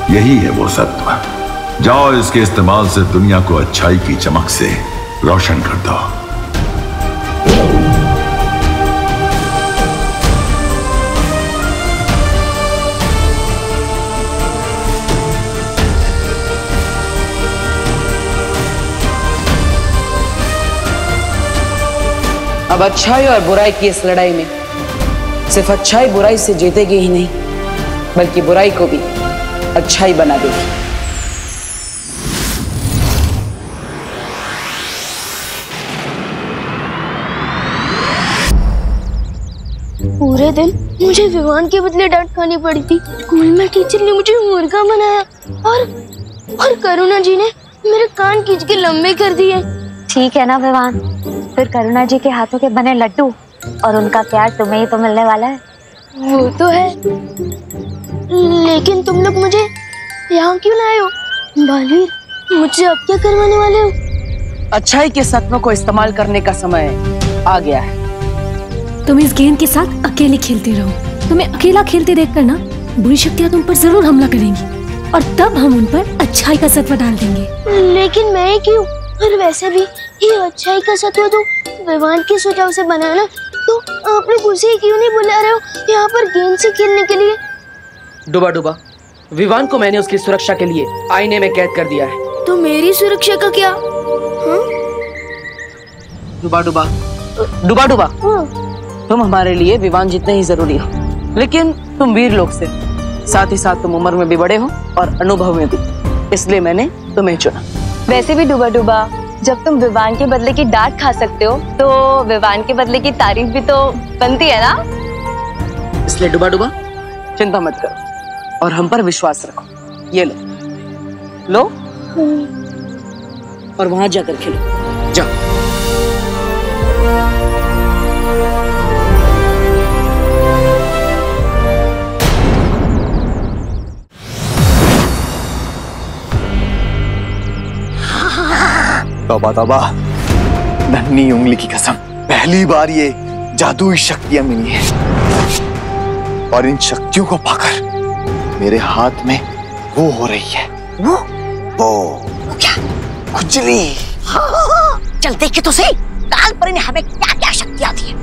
यही है वो सत्व। जाओ इसके इस्तेमाल से दुनिया को अच्छाई की चमक से रोशन कर दो। अब अच्छाई और बुराई की इस लड़ाई में सिर्फ अच्छाई बुराई से जीतेगी ही नहीं, बल्कि बुराई को भी अच्छा ही बना देगी। पूरे दिन मुझे विवान के बदले डांट खानी पड़ी थी। स्कूल में टीचर ने मुझे मुर्गा बनाया और और करुणा जी ने मेरे कान खींच के लंबे कर दिए। ठीक है ना विवान, फिर करुणा जी के हाथों के बने लड्डू और उनका प्यार तुम्हें ही तो मिलने वाला है। वो तो है, लेकिन तुम लोग मुझे यहाँ क्यों लाए हो? बालवीर, मुझसे अब क्या करवाने वाले हो? अच्छाई के सत्व को इस्तेमाल करने का समय आ गया है। तुम इस गेम के साथ अकेले खेलते रहो। तुम्हें अकेला खेलते देखकर ना बुरी शक्तियाँ तुम पर जरूर हमला करेंगी और तब हम उन पर अच्छाई का सत्व डाल देंगे। लेकिन मैं क्यों? और वैसे भी ये अच्छाई का सत्व तो विवान के सुझाव से बनाना, तो आप लोग उसे क्यों नहीं बुला रहे हो यहाँ पर गेंद से खेलने के लिए? डुबा डुबा, विवान को मैंने उसकी सुरक्षा के लिए आईने में कैद कर दिया है। तो मेरी सुरक्षा का क्या? हाँ? डुबा डुबा डुबा डुबा हाँ? तुम हमारे लिए विवान जितने ही जरूरी हो, लेकिन तुम वीर लोग से साथ ही साथ तुम उम्र में भी बड़े हो और अनुभव में भी, इसलिए मैंने तुम्हें चुना। वैसे भी डुबा डुबा, जब तुम विवान के बदले की डांट खा सकते हो तो विवान के बदले की तारीफ भी तो बनती है ना। इसलिए डुबा डुबा चिंता मत करो और हम पर विश्वास रखो। ये लो लो और वहां जाकर खेलो। जाओ। तौबा तौबा, नन्ही उंगली की कसम, पहली बार ये जादुई शक्तियां मिली है और इन शक्तियों को पाकर मेरे हाथ में वो हो रही है। वो वो, वो क्या? खुजली। हाँ, चल देखे तो सही कालपरी ने हमें क्या क्या शक्तियां दी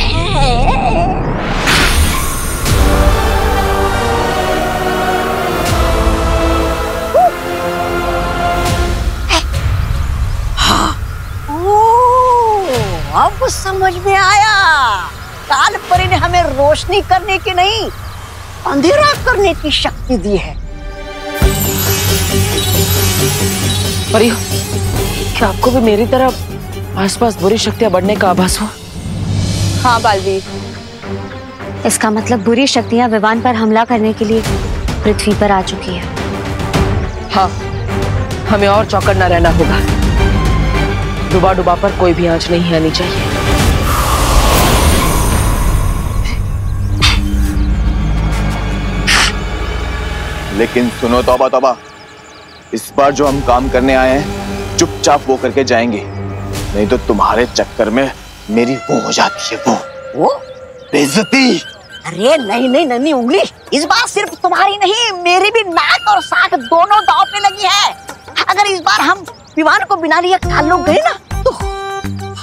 है। अब समझ में आया, कालपरी ने हमें रोशनी करने की नहीं, अंधेरा करने की शक्ति दी है। परी, क्या आपको भी मेरी तरह आसपास बुरी शक्तियां बढ़ने का आभास हुआ? हाँ बालवीर, इसका मतलब बुरी शक्तियां विवान पर हमला करने के लिए पृथ्वी पर आ चुकी है। हाँ, हमें और चौकन्ना न रहना होगा। डुबा डुबा पर कोई भी आंच नहीं आनी चाहिए। लेकिन सुनो तौबा तौबा, इस बार जो हम काम करने आए हैं चुपचाप वो करके जाएंगे, नहीं तो तुम्हारे चक्कर में मेरी वो हो जाती है, वो वो बेइज्जती। अरे नहीं नहीं नन्ही उंगली, इस बार सिर्फ तुम्हारी नहीं मेरी भी नाक और साख दोनों दांव पे लगी है। अगर इस बार हम विवान को बिना लिए काल लोक गए ना तो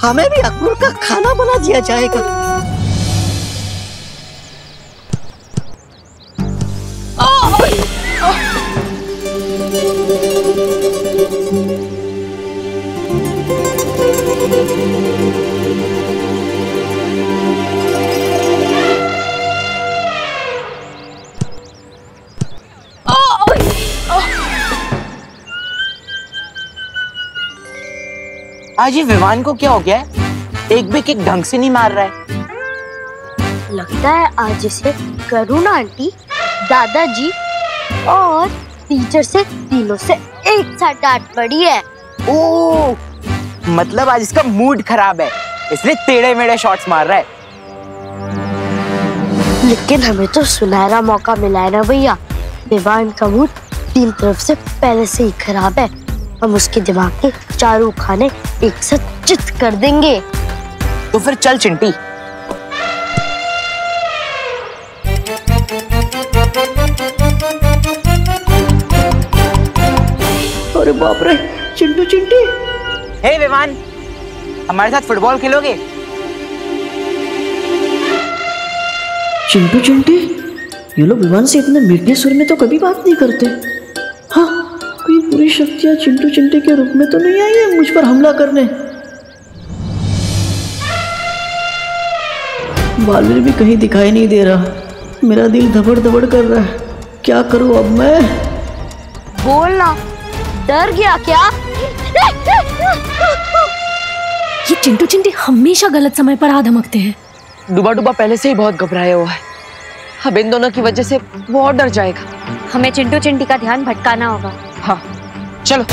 हमें भी अक्रूर का खाना बना दिया जाएगा। ओ, ओ, ओ। आज ये विवान को क्या हो गया है? एक भी किक ढंग से नहीं मार रहा है। लगता है आज इसे करुणा आंटी, दादाजी और टीचर से तीनों से एक साथ डांट पड़ी है। ओ, मतलब आज इसका मूड खराब है, इसलिए टेढ़े मेढ़े शॉट्स मार रहा है। लेकिन हमें तो सुनहरा मौका मिला है ना भैया। विवान का मूड तीन तरफ से पहले से ही खराब है। हम उसके दिमाग के चारों खाने एक साथ चित कर देंगे। तो फिर चल चिंटी। अरे बाप रे, चिंटू चिंटी। हे विवान, हमारे साथ फुटबॉल खेलोगे? चिंटू चिंटी, ये लोग विवान से इतने मीठे सुर में तो कभी बात नहीं करते। हाँ, कोई बुरी शक्तियाँ चिंटू चिंटी के रूप में तो नहीं आई है मुझ पर हमला करने? बालवीर भी कहीं दिखाई नहीं दे रहा। मेरा दिल धबड़ धबड़ कर रहा है। क्या करूँ अब मैं? बोलना, डर गया क्या? ये चिंटू चिंटी हमेशा गलत समय पर आ धमकते हैं। डुबा डुबा पहले से ही बहुत घबराया हुआ है। अब इन दोनों की वजह से वो और डर जाएगा। हमें चिंटू चिंटी का ध्यान भटकाना होगा। हाँ, चलो।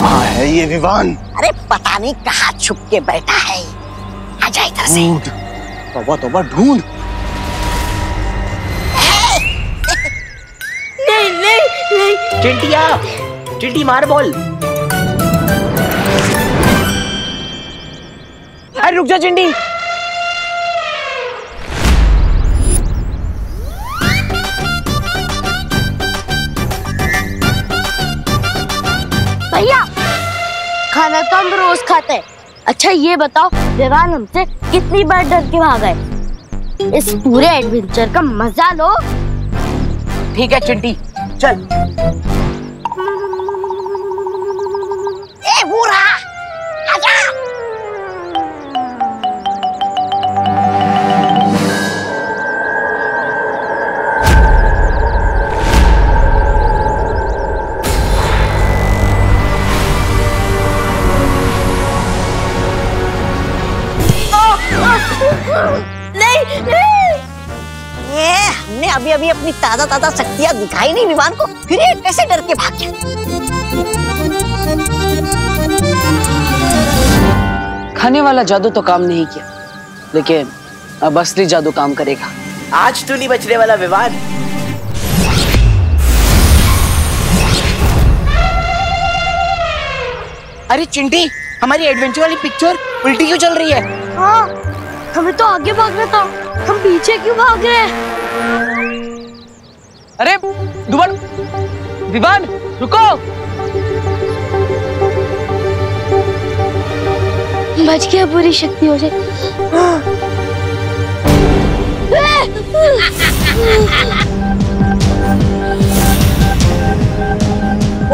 हाँ है ये विवान। अरे पता नहीं कहाँ छुप के बैठा है। आ जा इधर से। तोबा तोबा ढूंढ। नहीं नहीं नहीं। चिंटिया, चिंटी मार बॉल। अरे रुक जा चिंटी। भैया, खाना तो हम रोज खाते हैं। अच्छा ये बताओ, विवान हमसे कितनी बार डर के भागा है? इस पूरे एडवेंचर का मजा लो। ठीक है चिंटी, चल। ए बूढ़ा, आजा। अभी अभी अपनी ताजा ताजा शक्तियाँ दिखाई नहीं विवान को, फिर ये कैसे डर के भाग गया? खाने वाला जादू तो काम नहीं किया, लेकिन अब असली जादू काम करेगा। आज तू नहीं बचने वाला विवान। अरे चिंटी, हमारी एडवेंचर वाली पिक्चर उल्टी क्यों चल रही है? हाँ, हमें तो आगे भागना था, हम पीछे क्यों भाग रहे हैं? अरे दुबड़ विवान, रुको। बच गया बुरी शक्तियों से।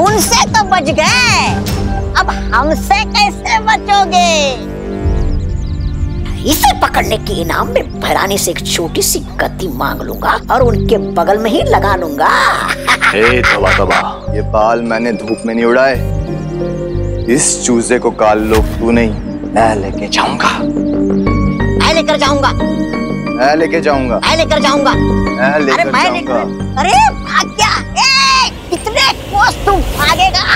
उनसे तो बच गए, अब हमसे कैसे बचोगे? इसे पकड़ने के इनाम में भराने से एक छोटी सी गति मांग लूंगा और उनके बगल में ही लगा लूंगा। हे तवा तवा, ये बाल मैंने धूप में नहीं उड़ाए। इस चूजे को काल लोक तू नहीं, मैं लेके जाऊंगा। मैं लेकर जाऊंगा। मैं लेके जाऊंगा। मैं लेकर जाऊंगा। मैं लेकर जाऊंगा। अरे भाग गया। ए, कितने कोस तू भागेगा?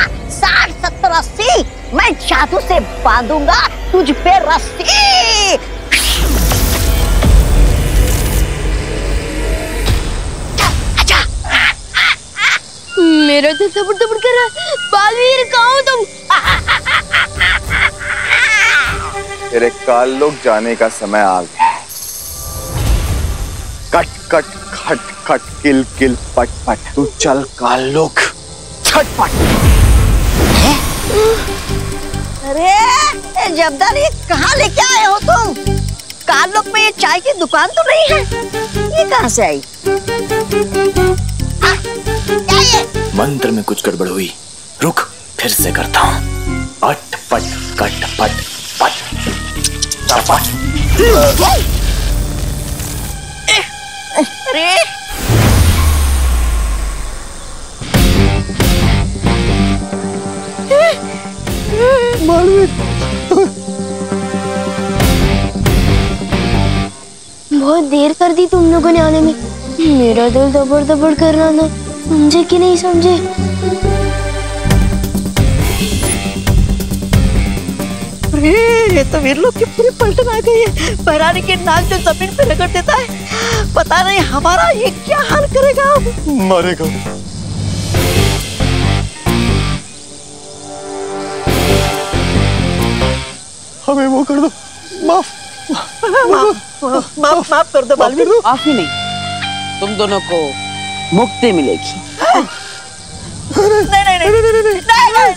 साठ सत्तर अस्सी। मैं जादू से बांधूंगा तुझ पे रस्सी। मेरा दिल धबड़ धबड़ कर रहा है। बालवीर कहाँ हो तुम? तेरे काल लोक जाने का समय आ गया है। कट कट खट खट किल किल पट पट, तू चल काल लोक छटपट। अरे जबदार, ये कहाँ लेके आए हो तुम? काल लोक में ये चाय की दुकान तो नहीं है, ये कहाँ से आई? मंत्र में कुछ गड़बड़ हुई, रुक फिर से करता हूँ। अट पट कट पट पट पट। बहुत देर कर दी तुम लोगों ने आने में। मेरा दिल दबड़ दबड़ कर रहा था, समझे कि नहीं समझे। ये तो वीर लोग की पूरी पलटन आ गई है। पराने के नाक जो जमीन पे रगड़ देता है, पता नहीं हमारा ये क्या हाल करेगा। मारेगा। हमें वो कर दो, माफ माफ माफ माफ कर दो बालवीर। माफ ही नहीं, तुम दोनों को मुक्ति मिलेगी। नहीं नहीं नहीं नहीं नहीं नहीं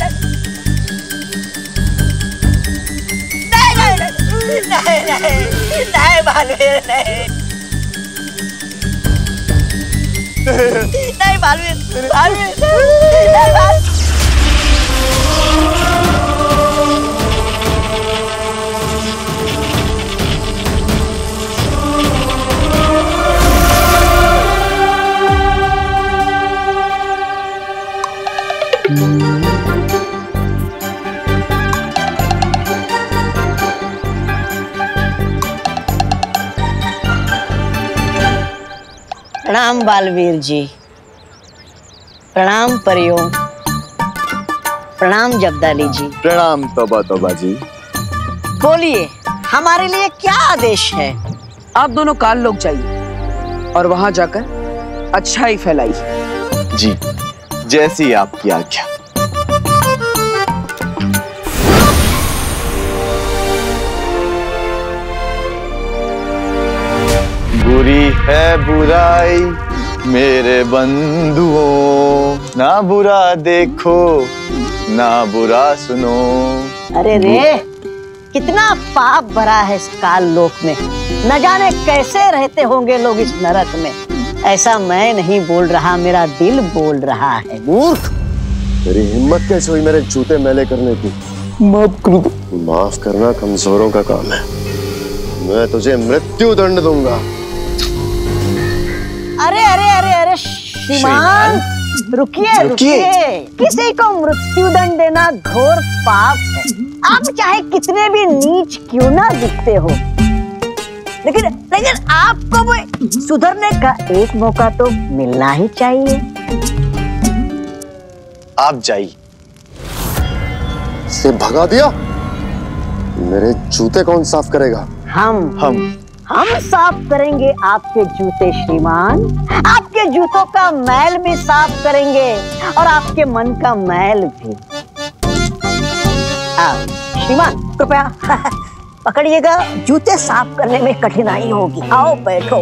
नहीं नहीं बालवीर नहीं नहीं बालवीर बालवीर नहीं बाल। प्रणाम बालवीर जी, प्रणाम परियों, प्रणाम जगदाली जी, प्रणाम तोबा तोबा जी। बोलिए, हमारे लिए क्या आदेश है? आप दोनों काल लोक जाइए और वहां जाकर अच्छाई फैलाइए। जी, जैसी आपकी आज्ञा। बुरी है बुराई मेरे बंधुओं, ना बुरा देखो ना बुरा सुनो। अरे रे, कितना पाप भरा है इस काल लोक में। न जाने कैसे रहते होंगे लोग इस नरक में। ऐसा मैं नहीं बोल रहा, मेरा दिल बोल रहा है। मूर्ख, तेरी हिम्मत कैसे हुई मेरे जूते मैले करने की? माफ करो। माफ करना कमजोरों का काम है। मैं तुझे मृत्यु दंड दूंगा। अरे अरे अरे अरे श्रीमान, रुकिए रुकिए। किसी को मृत्यु दंड देना घोर पाप है। आप चाहे कितने भी नीच क्यों ना दिखते हो, लेकिन लेकिन आपको वो सुधरने का एक मौका तो मिलना ही चाहिए। आप जाइए। से भगा दिया? मेरे जूते कौन साफ करेगा? हम हम हम साफ करेंगे आपके जूते श्रीमान। आपके जूतों का मैल भी साफ करेंगे और आपके मन का मैल भी। आप श्रीमान कृपया पकड़िएगा, जूते साफ करने में कठिनाई होगी। आओ बैठो।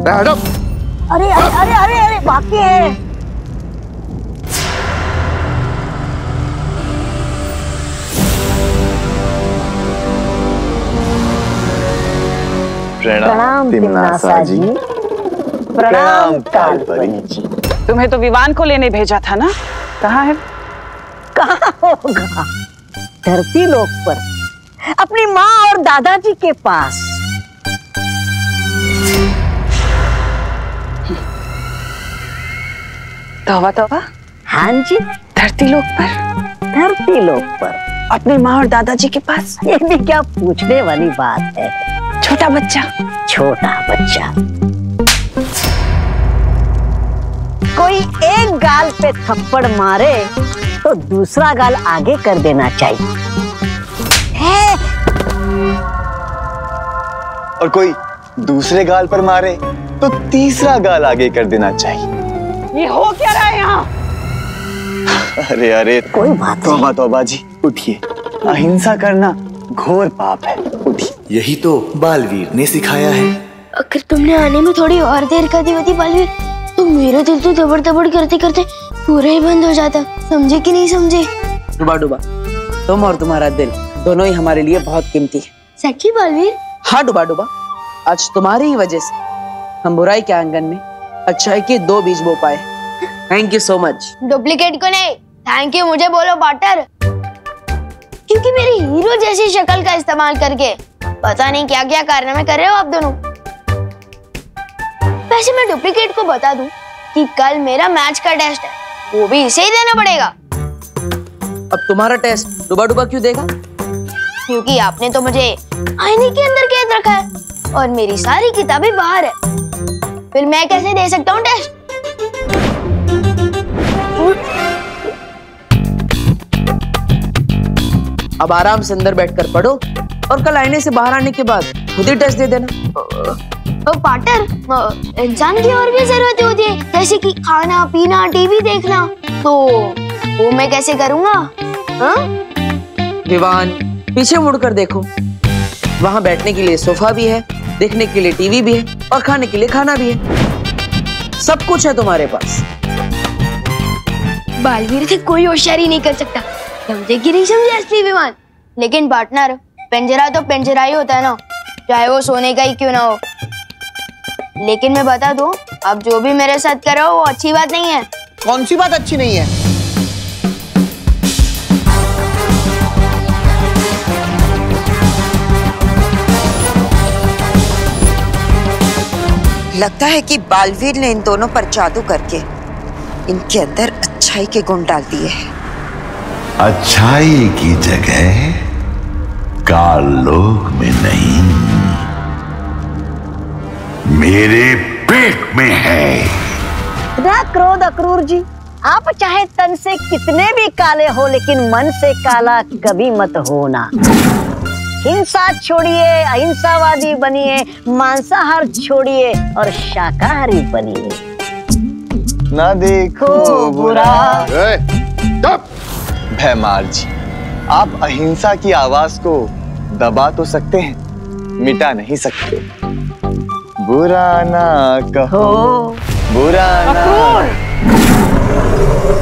अरे अरे अरे अरे अरे बाकी है। प्रणाम तिमनासा जी, प्रणाम कालपरी जी। तुम्हें तो विवान को लेने भेजा था ना? कहाँ है? कहाँ होगा, धरती लोक पर, अपनी माँ और दादाजी के पास। तौबा तौबा। हाँ जी, धरती लोक पर, धरती लोक पर, अपनी माँ और दादाजी के पास। ये भी क्या पूछने वाली बात है। छोटा बच्चा, छोटा बच्चा। कोई एक गाल पे थप्पड़ मारे तो दूसरा गाल आगे कर देना चाहिए। और कोई दूसरे गाल पर मारे तो तीसरा गाल आगे कर देना चाहिए। ये हो क्या रहा है यहाँ? अरे अरे कोई बात। तौबा तौबा जी, उठिए। अहिंसा करना घोर पाप है। उठिए। यही तो बालवीर ने सिखाया है। अगर तुमने आने में थोड़ी और देर कर दी होती बालवीर, तो मेरा दिल तो दबड़ दबड़ करते करते पूरा ही बंद हो जाता। समझे कि नहीं समझे? डुबा डुबा, तुम और तुम्हारा दिल दोनों ही हमारे लिए बहुत कीमती है। सच्ची बालवीर? हाँ डुबा डुबा, आज तुम्हारी ही वजह से हम बुराई के आंगन में अच्छाई के दो बीज बो पाए। Thank you so much. Duplicate को नहीं, थैंक यू मुझे बोलो बाटर, क्योंकि मेरी हीरो जैसी शक्ल का इस्तेमाल करके पता नहीं क्या क्या कारनामे कर रहे हो आप दोनों। वैसे मैं डुप्लीकेट को बता दूं कि कल मेरा मैच का टेस्ट है, वो भी इसे ही देना पड़ेगा। अब तुम्हारा टेस्ट डुबा डुबा क्यों देगा? क्योंकि आपने तो मुझे आईने के अंदर कैद रखा है और मेरी सारी किताबें बाहर है, फिर मैं कैसे दे सकता हूँ टेस्ट? अब आराम से अंदर बैठकर पढ़ो और कल आईने से बाहर आने के बाद खुद ही टेस्ट दे देना। पार्टनर, इंसान की और भी जरूरतें होती है, जैसे कि खाना पीना, टीवी देखना, तो वो मैं कैसे करूँगा? विवान, पीछे मुड़कर देखो, वहाँ बैठने के लिए सोफा भी है, देखने के लिए टीवी भी है और खाने के लिए खाना भी है, सब कुछ है तुम्हारे पास। बालवीर से कोई होशियारी नहीं कर सकता, समझे कि नहीं समझे असली विवान? लेकिन पार्टनर, पिंजरा तो पिंजरा ही होता है ना, चाहे वो सोने का ही क्यों ना हो। लेकिन मैं बता दूं, अब जो भी मेरे साथ कर रहे हो वो अच्छी बात नहीं है। कौन सी बात अच्छी नहीं है? लगता है कि बालवीर ने इन दोनों पर जादू करके इनके अंदर अच्छाई के गुण डाल दिए हैं। अच्छाई की जगह काल लोक में नहीं, मेरे पेट में है। ना क्रोध अक्रूर जी, आप चाहे तन से कितने भी काले हो लेकिन मन से काला कभी मत होना। हिंसा छोड़िए, अहिंसावादी बनिए, मांसाहार छोड़िए और शाकाहारी बनिए। ना देखो बुरा। भयमार जी, आप अहिंसा की आवाज को दबा तो सकते हैं, मिटा नहीं सकते। बुरा ना कहो, बुरा ना।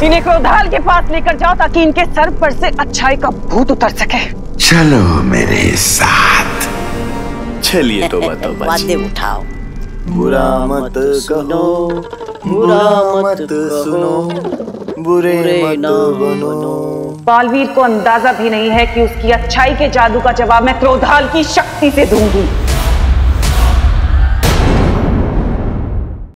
इन्हें क्रोधाल के पास लेकर जाओ ताकि इनके सर पर से अच्छाई का भूत उतर सके। चलो मेरे साथ। चलिए तो बताओ बातें उठाओ। बुरा मत कहो, बुरा मत सुनो, बुरे मत बनो। बालवीर को अंदाजा भी नहीं है कि उसकी अच्छाई के जादू का जवाब मैं क्रोधाल की शक्ति से दूंगी।